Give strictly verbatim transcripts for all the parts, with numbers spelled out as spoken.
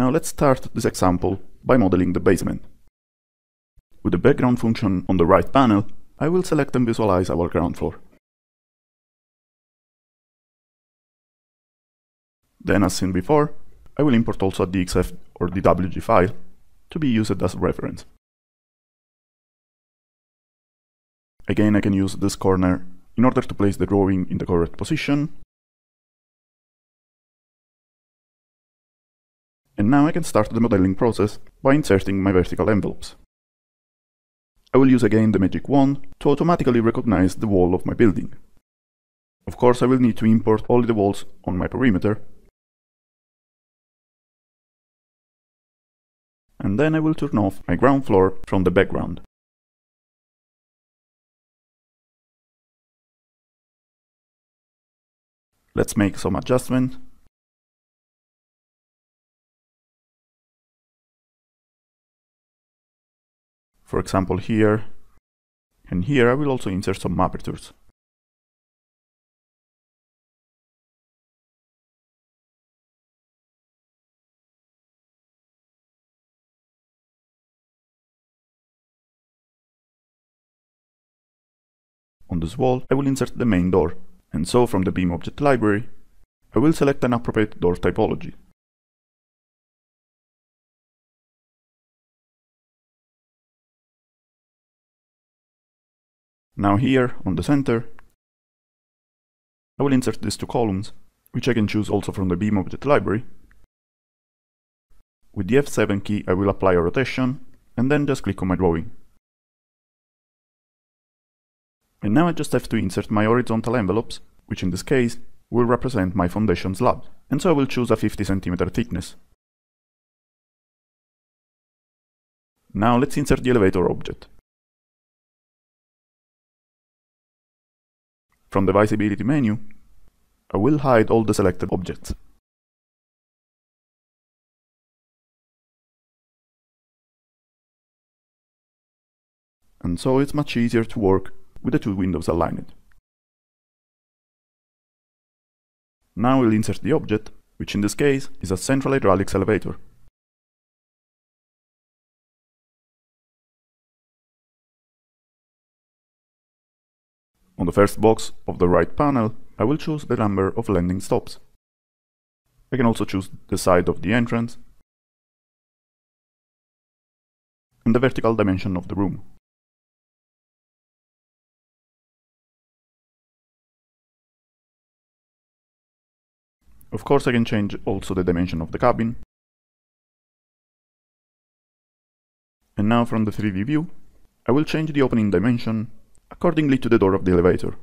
Now let's start this example by modeling the basement. With the background function on the right panel, I will select and visualize our ground floor. Then, as seen before, I will import also a D X F or D W G file to be used as reference. Again, I can use this corner in order to place the drawing in the correct position. And now I can start the modeling process by inserting my vertical envelopes. I will use again the magic wand to automatically recognize the wall of my building. Of course, I will need to import only the walls on my perimeter. And then I will turn off my ground floor from the background. Let's make some adjustment. For example, here and here I will also insert some apertures. On this wall, I will insert the main door, and so from the BIM object library, I will select an appropriate door typology. Now here, on the center, I will insert these two columns, which I can choose also from the BIM object library. With the F seven key, I will apply a rotation, and then just click on my drawing. And now I just have to insert my horizontal envelopes, which in this case will represent my foundation slab, and so I will choose a fifty centimeter thickness. Now let's insert the elevator object. From the visibility menu, I will hide all the selected objects. And so it's much easier to work with the two windows aligned. Now we'll insert the object, which in this case is a central hydraulics elevator. On the first box of the right panel, I will choose the number of landing stops. I can also choose the side of the entrance and the vertical dimension of the room. Of course, I can change also the dimension of the cabin. And now from the three D view, I will change the opening dimension accordingly to the door of the elevator.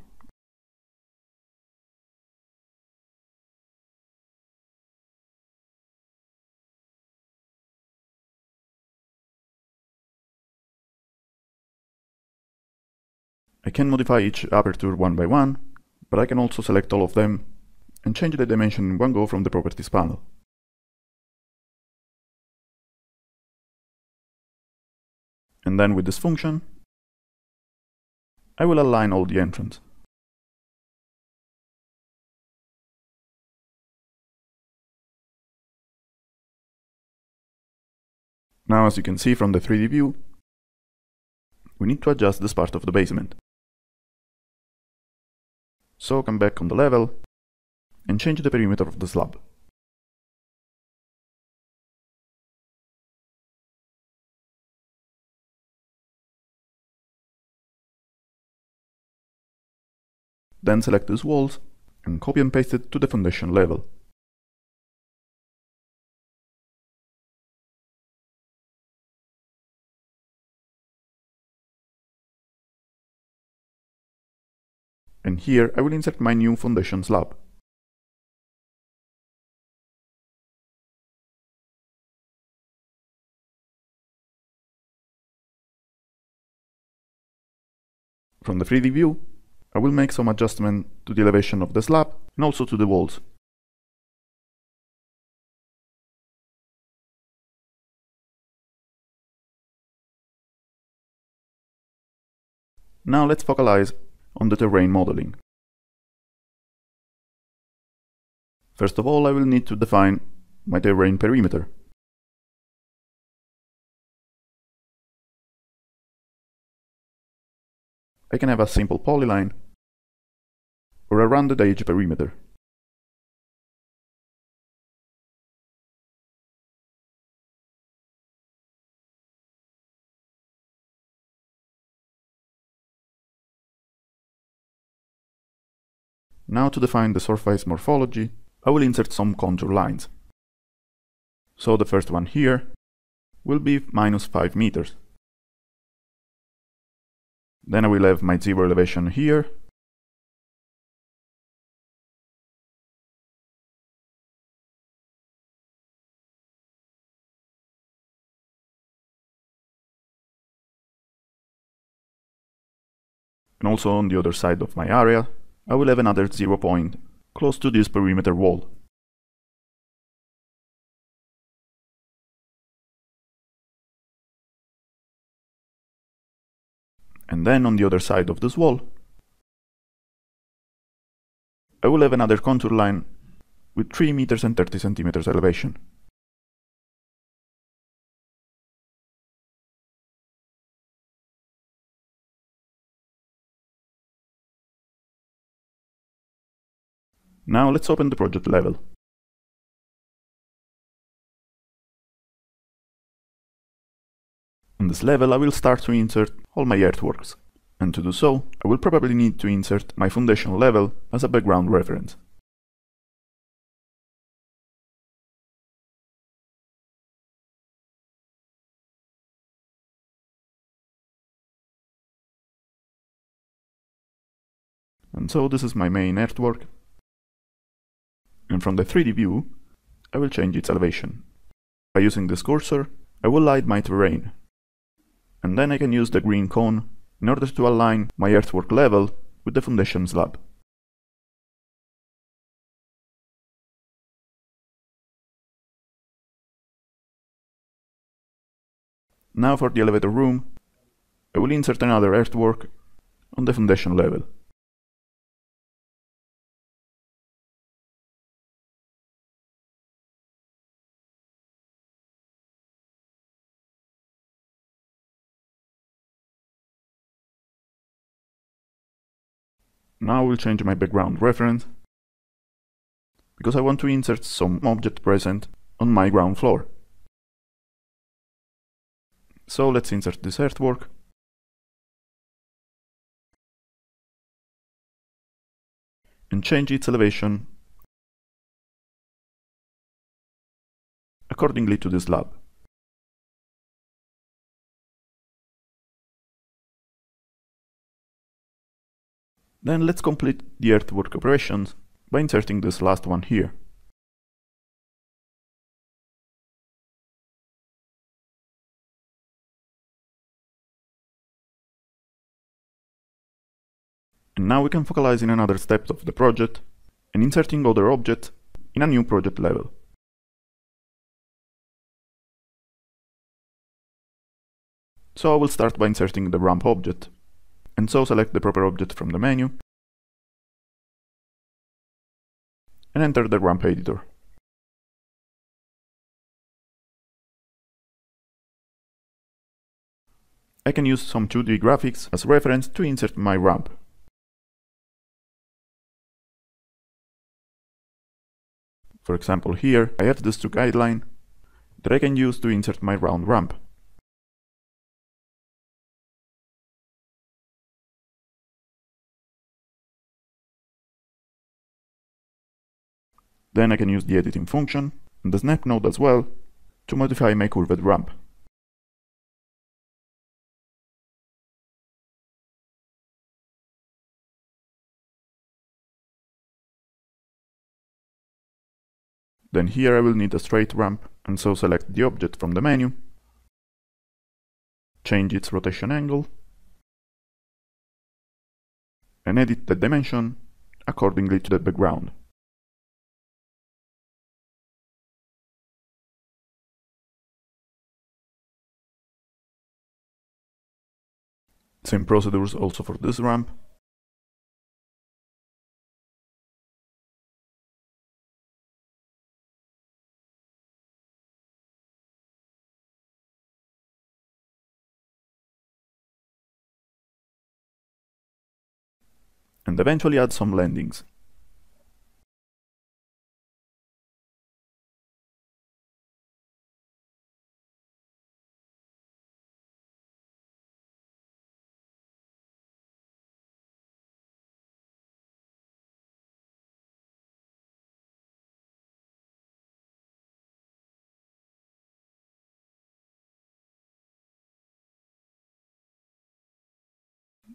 I can modify each aperture one by one, but I can also select all of them and change the dimension in one go from the Properties panel. And then with this function, I will align all the entrance. Now, as you can see from the three D view, we need to adjust this part of the basement. So come back on the level and change the perimeter of the slab. Then select these walls and copy and paste it to the foundation level. And here I will insert my new foundation slab. From the three D view, I will make some adjustment to the elevation of the slab and also to the walls. Now let's focalize on the terrain modeling. First of all, I will need to define my terrain perimeter, I can have a simple polyline or a rounded edge perimeter. Now, to define the surface morphology, I will insert some contour lines. So the first one here will be minus five meters. Then I will have my zero elevation here. And also on the other side of my area, I will have another zero point close to this perimeter wall. And then on the other side of this wall, I will have another contour line with three meters and thirty centimeters elevation. Now let's open the project level. On this level I will start to insert all my earthworks, and to do so I will probably need to insert my foundation level as a background reference. And so this is my main earthwork. And from the three D view, I will change its elevation. By using this cursor, I will light my terrain. And then I can use the green cone in order to align my earthwork level with the foundation slab. Now for the elevator room, I will insert another earthwork on the foundation level. Now I will change my background reference, because I want to insert some object present on my ground floor. So let's insert this earthwork. And change its elevation accordingly to the slab. Then let's complete the earthwork operations by inserting this last one here. And now we can focalize in another step of the project and inserting other objects in a new project level. So I will start by inserting the ramp object. And so select the proper object from the menu and enter the ramp editor. I can use some two D graphics as reference to insert my ramp. For example, here I have this two guideline that I can use to insert my round ramp. Then I can use the editing function and the snap node as well to modify my curved ramp. Then here I will need a straight ramp, and so select the object from the menu, change its rotation angle, and edit the dimension accordingly to the background. Same procedures also for this ramp. and eventually add some landings.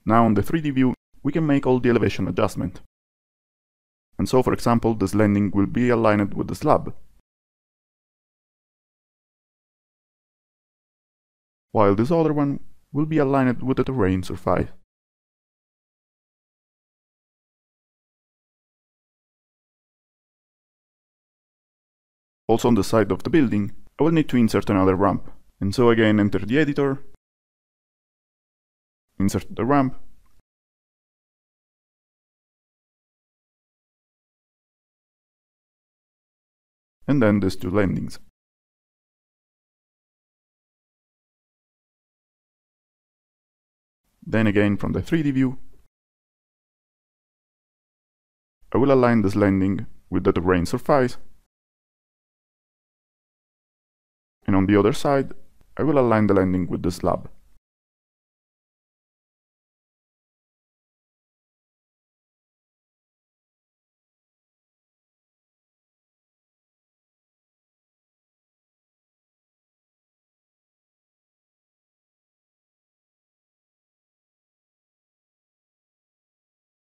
Now on the three D view, we can make all the elevation adjustment. And so, for example, this landing will be aligned with the slab, while this other one will be aligned with the terrain surface. Also on the side of the building, I will need to insert another ramp, and so again enter the editor, insert the ramp, and then these two landings. Then again from the three D view, I will align this landing with the terrain surface, and on the other side, I will align the landing with the slab.